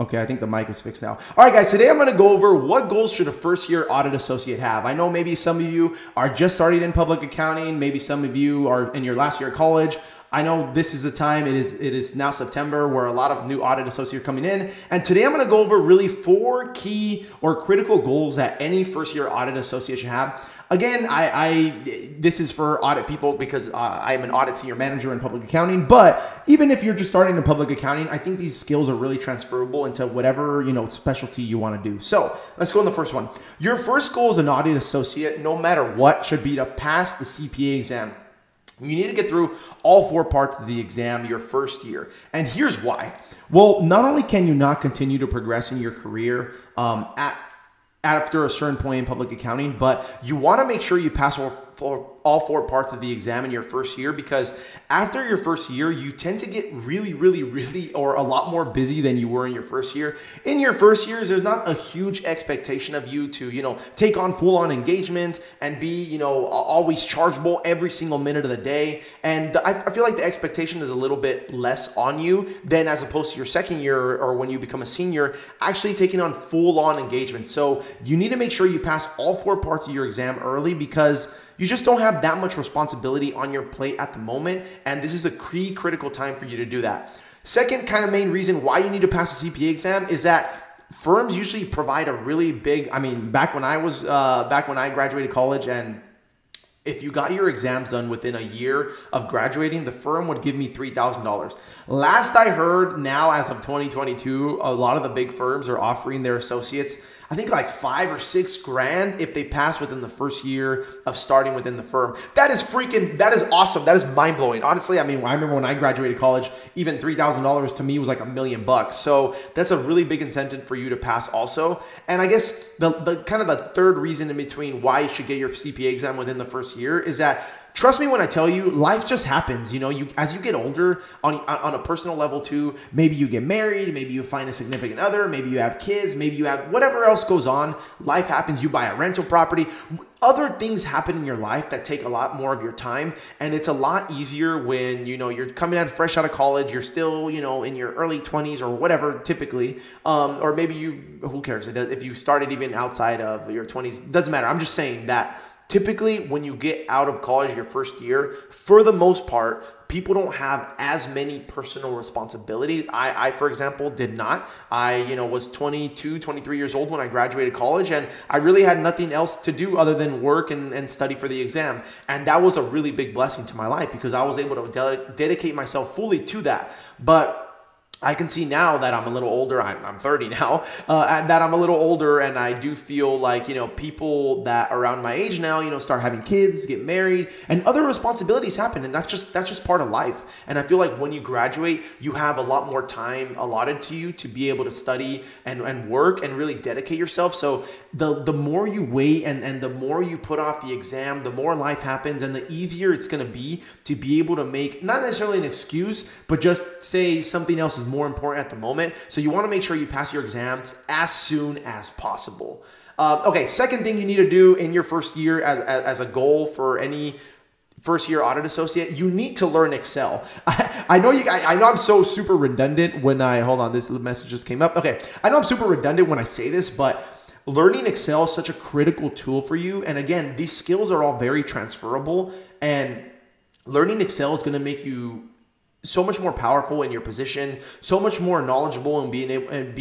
Okay, I think the mic is fixed now. All right, guys, today I'm gonna go over what goals should a first-year audit associate have. I know maybe some of you are just starting in public accounting. Maybe some of you are in your last year of college. I know this is the time, it is now September, where a lot of new audit associates are coming in. And today I'm gonna go over really 4 key or critical goals that any first-year audit associate should have. Again, this is for audit people because I'm an audit senior manager in public accounting. But even if you're just starting in public accounting, I think these skills are really transferable into whatever, you know, specialty you want to do. So let's go on the first one. Your first goal as an audit associate, no matter what, should be to pass the CPA exam. You need to get through all 4 parts of the exam your first year. And here's why. Well, not only can you not continue to progress in your career after a certain point in public accounting, but you want to make sure you pass all four parts of the exam in your first year, because after your first year, you tend to get really or a lot more busy than you were in your first year. In your first years, there's not a huge expectation of you to, you know, take on full-on engagements and be, you know, always chargeable every single minute of the day. And I feel like the expectation is a little bit less on you than as opposed to your second year or when you become a senior, actually taking on full-on engagements. So you need to make sure you pass all 4 parts of your exam early, because you just don't have that much responsibility on your plate at the moment, and this is a critical time for you to do that. Second kind of main reason why you need to pass the CPA exam is that firms usually provide a really big, I mean, back when I graduated college, and if you got your exams done within a year of graduating, the firm would give me $3,000. Last I heard, now as of 2022, a lot of the big firms are offering their associates, I think, like $5,000 or $6,000 if they pass within the first year of starting within the firm. That is awesome. That is mind-blowing. Honestly, I mean, I remember when I graduated college, even $3,000 to me was like $1,000,000. So that's a really big incentive for you to pass also. And I guess the kind of the third reason in between why you should get your CPA exam within the first year is that, trust me when I tell you, life just happens. You know, as you get older, on a personal level too, maybe you get married, maybe you find a significant other, maybe you have kids, maybe you have whatever else goes on. Life happens. You buy a rental property. Other things happen in your life that take a lot more of your time, and it's a lot easier when, you know, you're coming out fresh out of college, you're still, you know, in your early 20s or whatever typically, or maybe you, who cares, if you started even outside of your 20s, doesn't matter. I'm just saying that typically, when you get out of college your first year, for the most part, people don't have as many personal responsibilities. I, for example, did not. I was 22, 23 years old when I graduated college, and I really had nothing else to do other than work and study for the exam. And that was a really big blessing to my life, because I was able to dedicate myself fully to that. But I can see now that I'm a little older, I'm 30 now, that I'm a little older, and I do feel like, you know, people that are around my age now, you know, start having kids, get married, and other responsibilities happen, and that's just part of life. And I feel like when you graduate, you have a lot more time allotted to you to be able to study and work and really dedicate yourself. So the more you wait and the more you put off the exam, the more life happens, and the easier it's gonna be to be able to make, not necessarily an excuse, but just say something else is more important at the moment. So you want to make sure you pass your exams as soon as possible. Okay, second thing you need to do in your first year as a goal for any first year audit associate, you need to learn Excel. I know I'm so super redundant when I, hold on, this message just came up. Okay, I know I'm super redundant when I say this, but learning Excel is such a critical tool for you. And again, these skills are all very transferable, and learning Excel is going to make you so much more powerful in your position, so much more knowledgeable in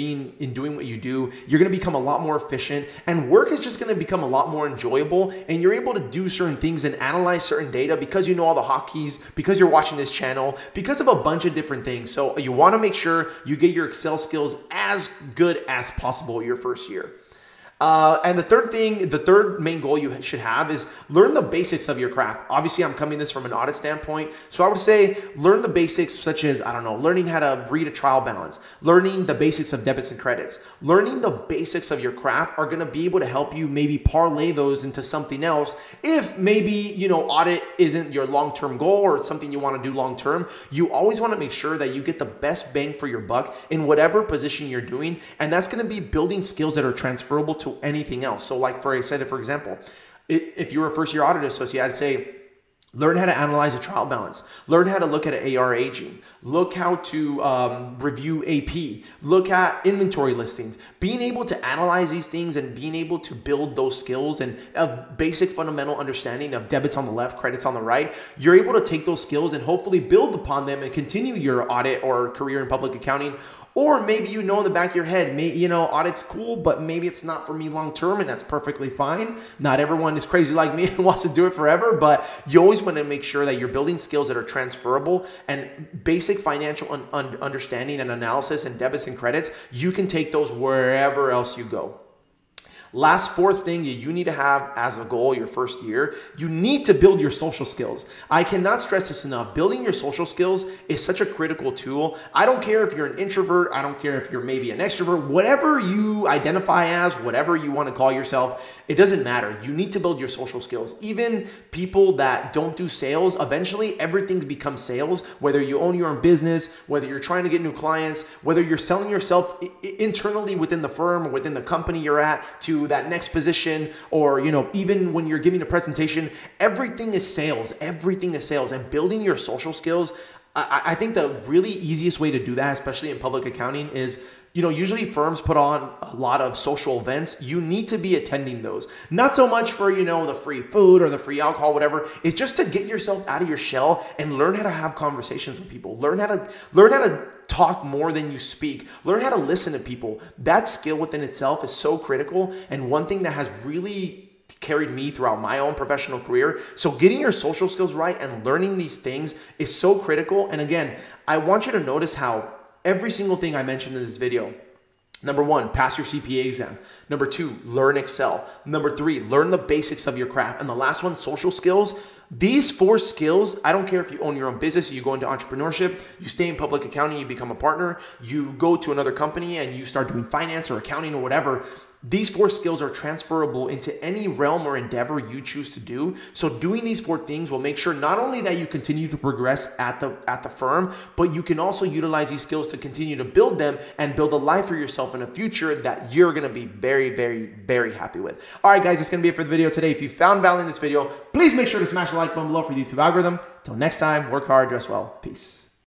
doing what you do. You're going to become a lot more efficient, and work is just going to become a lot more enjoyable, and you're able to do certain things and analyze certain data because you know all the hotkeys, because you're watching this channel, because of a bunch of different things. So you want to make sure you get your Excel skills as good as possible your first year. And the third main goal you should have is learn the basics of your craft. Obviously, I'm coming this from an audit standpoint. So I would say learn the basics such as, I don't know, learning how to read a trial balance, learning the basics of debits and credits, learning the basics of your craft are going to be able to help you maybe parlay those into something else. If maybe, you know, audit isn't your long-term goal or something you want to do long-term, you always want to make sure that you get the best bang for your buck in whatever position you're doing. And that's going to be building skills that are transferable to anything else. So like for example, if you're a first year audit associate, I'd say Learn how to analyze a trial balance. Learn how to look at an AR aging. Look how to review AP. Look at inventory listings. Being able to analyze these things and being able to build those skills and a basic fundamental understanding of debits on the left, credits on the right, you're able to take those skills and hopefully build upon them and continue your audit or career in public accounting. Or maybe you know in the back of your head, audit's cool, but maybe it's not for me long term, and that's perfectly fine. Not everyone is crazy like me and wants to do it forever, but you always want to make sure that you're building skills that are transferable, and basic financial understanding and analysis and debits and credits, you can take those wherever else you go. Last fourth thing that you need to have as a goal your first year, you need to build your social skills. I cannot stress this enough. Building your social skills is such a critical tool. I don't care if you're an introvert. I don't care if you're maybe an extrovert. Whatever you identify as, whatever you want to call yourself, it doesn't matter. You need to build your social skills. Even people that don't do sales, eventually everything becomes sales, whether you own your own business, whether you're trying to get new clients, whether you're selling yourself internally within the firm or within the company you're at to that next position, or even when you're giving a presentation, everything is sales. Everything is sales. And building your social skills, I think the really easiest way to do that, especially in public accounting, is usually firms put on a lot of social events. You need to be attending those. Not so much for, the free food or the free alcohol, whatever. It's just to get yourself out of your shell and learn how to have conversations with people. Learn how to talk more than you speak. Learn how to listen to people. That skill within itself is so critical. And one thing that has really carried me throughout my own professional career. So getting your social skills right and learning these things is so critical. And again, I want you to notice how every single thing I mentioned in this video. Number one, pass your CPA exam. Number two, learn Excel. Number three, learn the basics of your craft. And the last one, social skills. These four skills, I don't care if you own your own business, you go into entrepreneurship, you stay in public accounting, you become a partner, you go to another company and you start doing finance or accounting or whatever. These four skills are transferable into any realm or endeavor you choose to do. So doing these four things will make sure not only that you continue to progress at the firm, but you can also utilize these skills to continue to build them and build a life for yourself in the future that you're going to be very, very, very happy with. All right, guys, that's going to be it for the video today. If you found value in this video, please make sure to smash the like button below for the YouTube algorithm. Till next time, work hard, dress well. Peace.